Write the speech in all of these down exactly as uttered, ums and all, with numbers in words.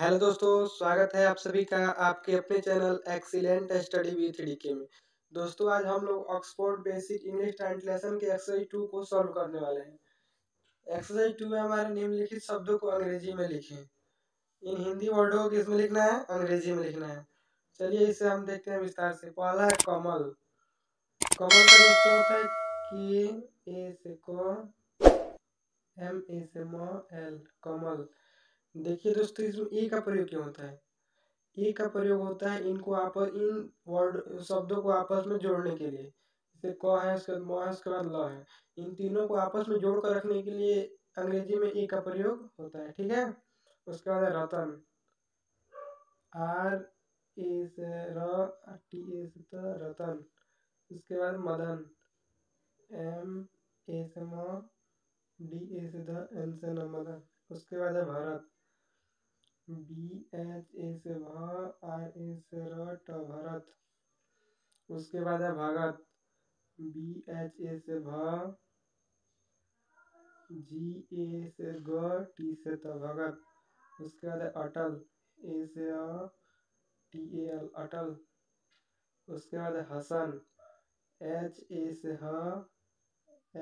Hello दोस्तों, स्वागत है आप सभी का आपके अपने channel excellent study with DK में। दोस्तों आज हम लोग ऑक्सफोर्ड बेसिक इंग्लिश ट्रांसलेशन के एक्सरसाइज टू को सॉल्व करने वाले हैं। एक्सरसाइज टू में हमारे निम्नलिखित शब्दों को अंग्रेजी में लिखें। इन हिंदी वर्डों को किसमें लिखना है? अंग्रेजी में लिखना है। चलिए इसे हम देखते हैं विस्तार से। पहला है कमल। कमल का दोस्तों होता है के ए से को एम ए से म एल कमल। देखिए दोस्तों इसमें ए का प्रयोग क्यों होता है? ए का प्रयोग होता है इनको आपस इन वर्ड शब्दों को आपस में जोड़ने के लिए। जैसे क है, उसके बाद म है, उसके बाद ल है। इन तीनों को आपस में जोड़ कर रखने के लिए अंग्रेजी में ए का प्रयोग होता है, ठीक है। उसके बाद रतन। आर ए से र टी ए से त रतन। उसके बाद मदन। एम ए से म डी ए से ध एन से न मदन। उसके बाद है भारत। बी एच ए से भ आर ए से र ट भरत। उसके बाद है भगत। बी एच ए से भ जी ए से ग टी से त भगत। उसके बाद है अटल। ए से अ टी ए एल अटल। उसके बाद है हसन। एच ए से ह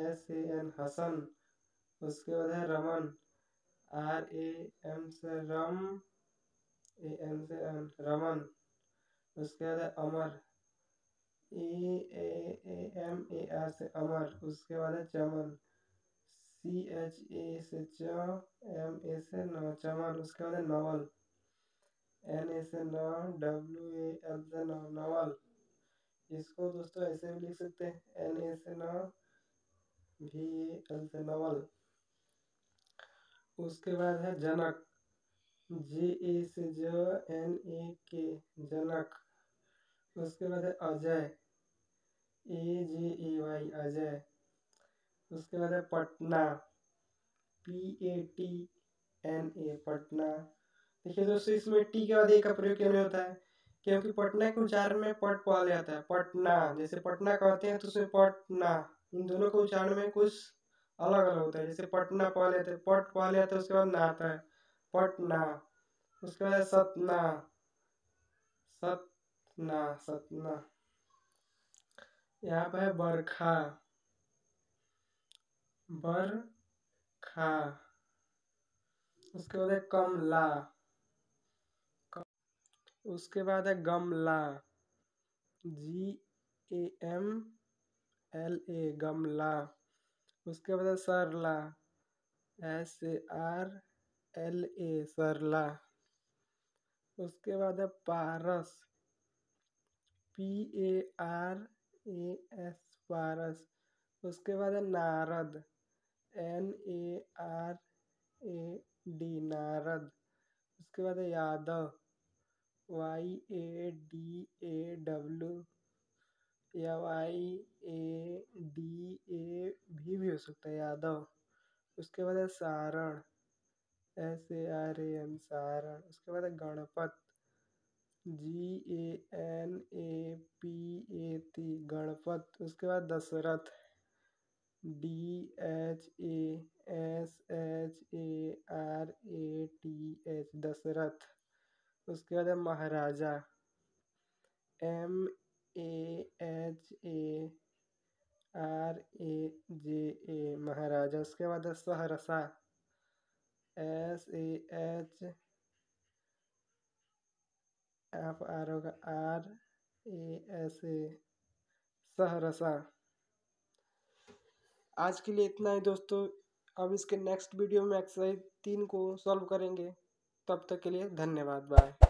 एस ए एन हसन। उसके बाद है रमन। आर ए एम से रम ए एन से एन रमन। उसके बाद है अमर। ए ए ए एम ए आर से अमर। उसके बाद है चमन। सी एच ए से च एम ए से न चमन। उसके बाद है नवल। एन ए से न डब्ल्यू ए एल से न नवल। इसको दोस्तों ऐसे भी लिख सकते हैं, एन ए से न भी ए एल से नवल। उसके बाद है जनक। जे ए से ज एन ए के जनक। उसके बाद है Ajay. A J A Y Ajay. उसके बाद है Patna. P A T N A Patna. देखिए दोस्तों इसमें टी के बाद ए का प्रयोग क्यों नहीं होता है? क्योंकि पटना के उच्चारण में पट पहले आता है, पटना। जैसे पटना कहते हैं तो उसमें पटना, इन दोनों के उच्चारण में कुछ अलग अलग होता है। जैसे पटना पहले आता है, पट पहले आता है, उसके बाद ना आता है पटना। उसके बाद सतना सतना सतना। यहाँ पे है बरखा बरखा। उसके बाद है कमला कम। उसके बाद है गमला। जी ए एम एल ए गमला। उसके बाद है Sarla. S A R L A Sarla. उसके बाद है Paras. P A R A S Paras. उसके बाद है Narad. N A R A D Narad. उसके बाद है Yadav. Y A D A W या वाई ए डी ए भी भी हो सकता है यादव। उसके बाद है Saran. S A R A N Saran. उसके बाद है Ganpat. G A N A P A T Ganpat. उसके बाद Dashrath. D H A S H A R A T H Dashrath. उसके बाद है Maharaja. M A H A R A J A Maharaja. उसके बाद है Saharsa. S A H F R होगा R A S A Saharsa. आज के लिए इतना ही दोस्तों। अब इसके नेक्स्ट वीडियो में एक्सरसाइज तीन को सॉल्व करेंगे। तब तक के लिए धन्यवाद, बाय।